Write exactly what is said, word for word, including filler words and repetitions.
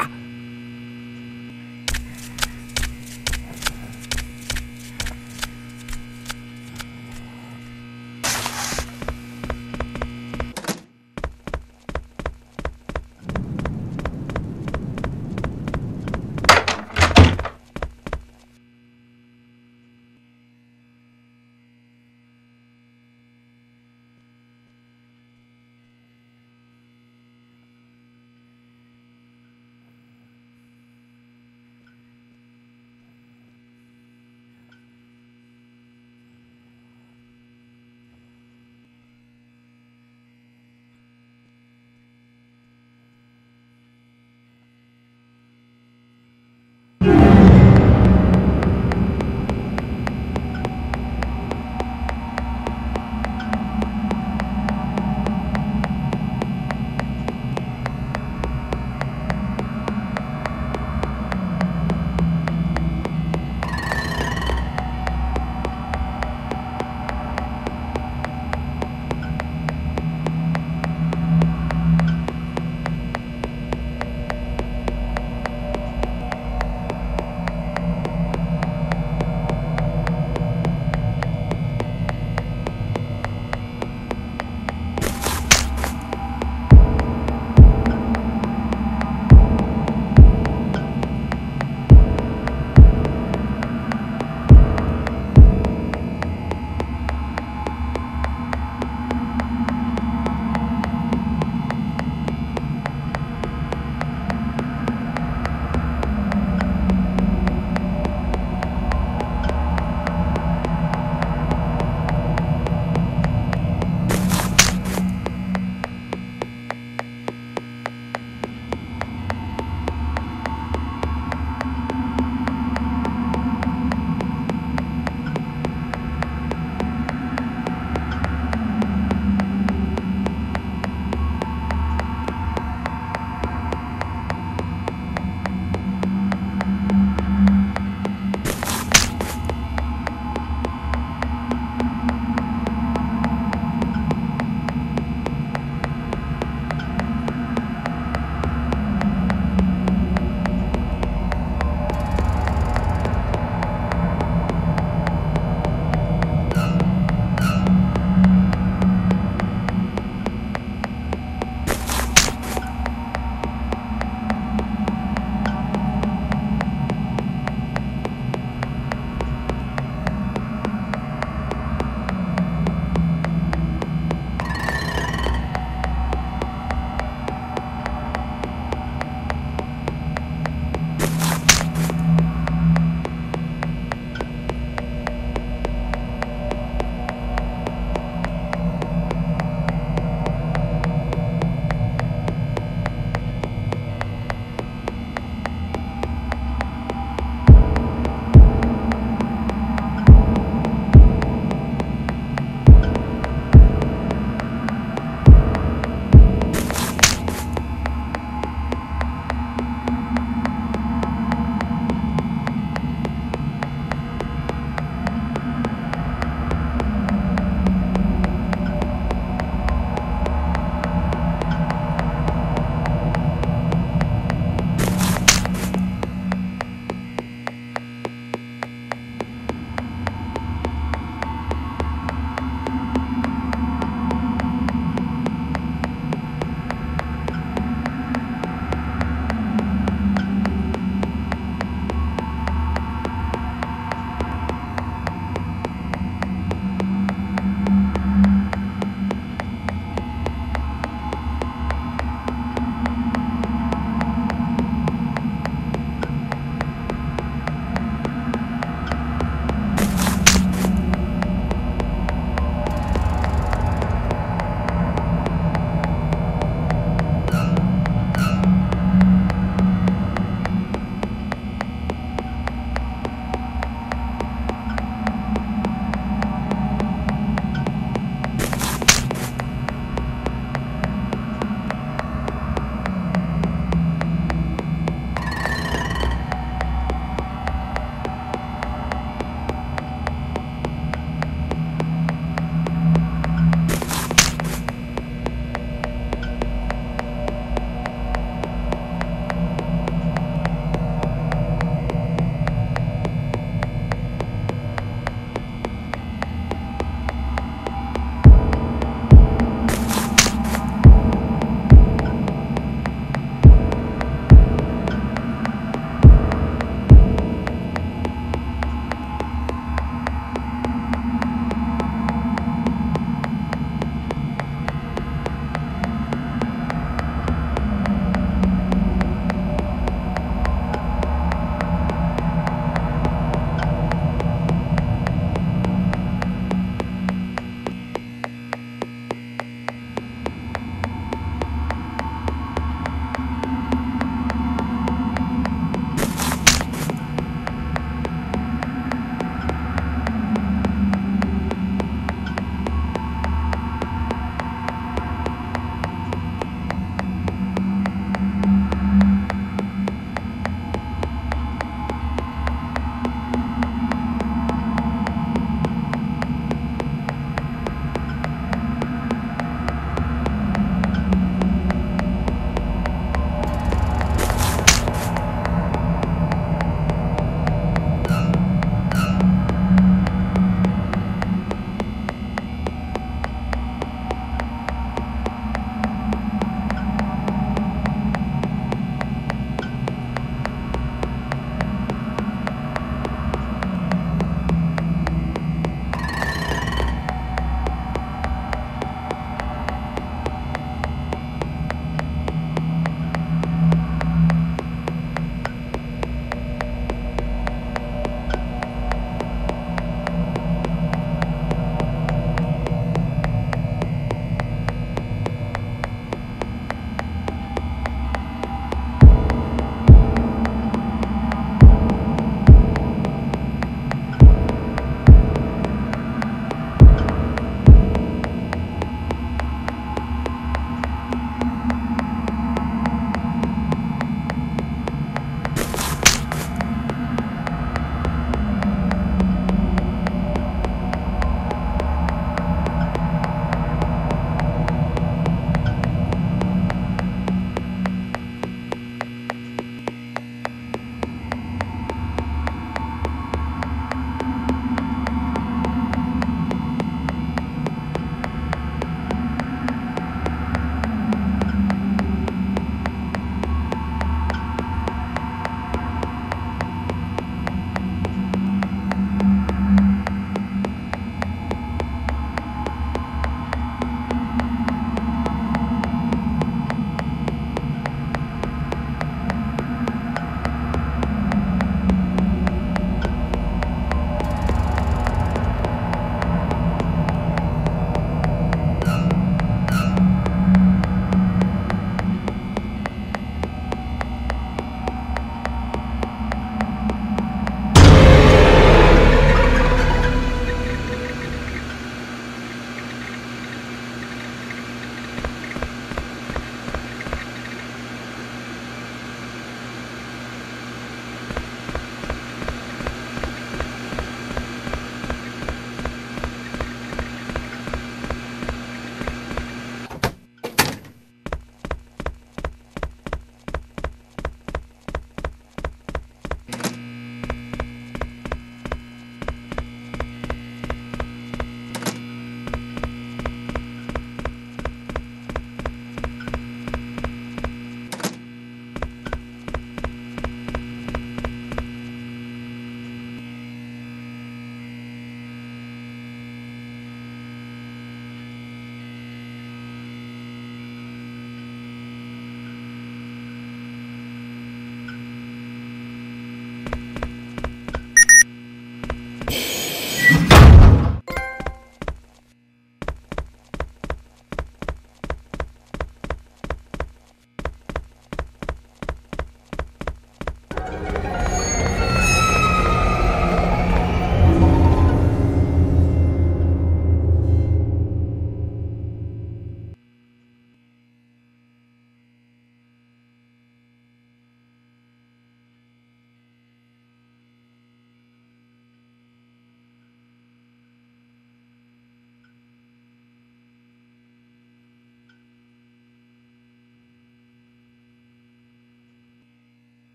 Ah!